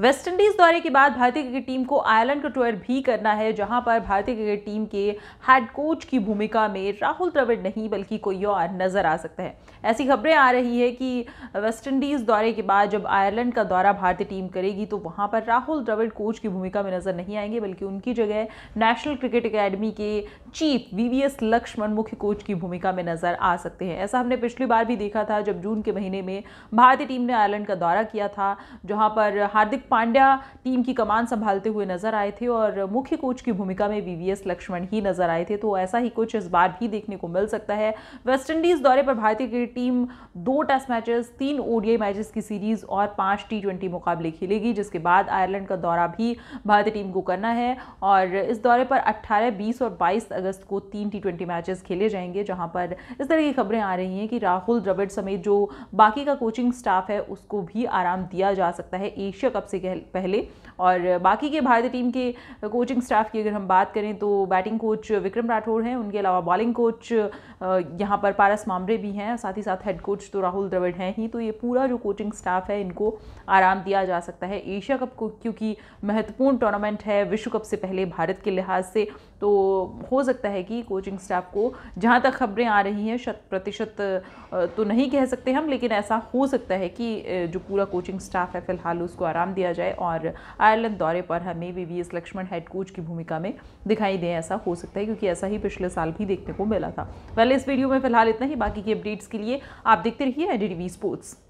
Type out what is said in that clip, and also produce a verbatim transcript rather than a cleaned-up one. West Indies दौरे के बाद भारतीय क्रिकेट टीम को आयरलैंड का टूर भी करना है, जहां पर भारतीय क्रिकेट टीम के हेड कोच की भूमिका में राहुल द्रविड़ नहीं बल्कि कोई और नजर आ सकता है। ऐसी खबरें आ रही है कि वेस्टइंडीज दौरे के बाद जब आयरलैंड का दौरा भारतीय टीम करेगी तो वहां पर राहुल द्रविड़ कोच की भूमिका में नजर नहीं आएंगे, बल्कि उनकी जगह नेशनल क्रिकेट अकेडमी के chief V V S Laxman मुख्य कोच की भूमिका में नजर आ सकते हैं। ऐसा हमने पिछली बार भी देखा था जब जून के महीने में भारतीय टीम ने आयरलैंड का दौरा किया था, जहां पर हार्दिक पांड्या टीम की कमान संभालते हुए नजर आए थे और मुख्य कोच की भूमिका में वी वी एस लक्ष्मण ही नजर आए थे। तो ऐसा ही कुछ इस बार भी देखने को मिल सकता है। वेस्टइंडीज दौरे पर भारतीय क्रिकेट टीम दो टेस्ट मैचेस, तीन ओडीआई मैचेस की सीरीज और पांच टी ट्वेंटी मुकाबले खेलेगी, जिसके बाद आयरलैंड का दौरा भी भारतीय टीम को करना है। और इस दौरे पर अट्ठारह, बीस और बाईस अगस्त को तीन टी ट्वेंटी मैचेस खेले जाएंगे, जहां पर इस तरह की खबरें आ रही हैं कि राहुल द्रविड़ समेत जो बाकी का कोचिंग स्टाफ है उसको भी आराम दिया जा सकता है एशिया कप से पहले। और बाकी के भारतीय टीम के कोचिंग स्टाफ की अगर हम बात करें तो बैटिंग कोच विक्रम राठौर हैं, उनके अलावा बॉलिंग कोच यहाँ पर पारस मामरे भी हैं, साथ ही साथ हेड कोच तो राहुल द्रविड़ हैं ही। तो ये पूरा जो कोचिंग स्टाफ है इनको आराम दिया जा सकता है एशिया कप को, क्योंकि महत्वपूर्ण टूर्नामेंट है विश्व कप से पहले भारत के लिहाज से। तो हो सकता है कि कोचिंग स्टाफ को, जहाँ तक खबरें आ रही हैं शत प्रतिशत तो नहीं कह सकते हम, लेकिन ऐसा हो सकता है कि जो पूरा कोचिंग स्टाफ है फिलहाल उसको आराम दिया जाए और आयरलैंड दौरे पर हमें V V S Laxman head coach की भूमिका में दिखाई दें। ऐसा हो सकता है क्योंकि ऐसा ही पिछले साल भी देखने को मिला था। पहले इस वीडियो में फिलहाल इतना ही, बाकी की अपडेट्स के लिए आप देखते रहिए N D T V sports.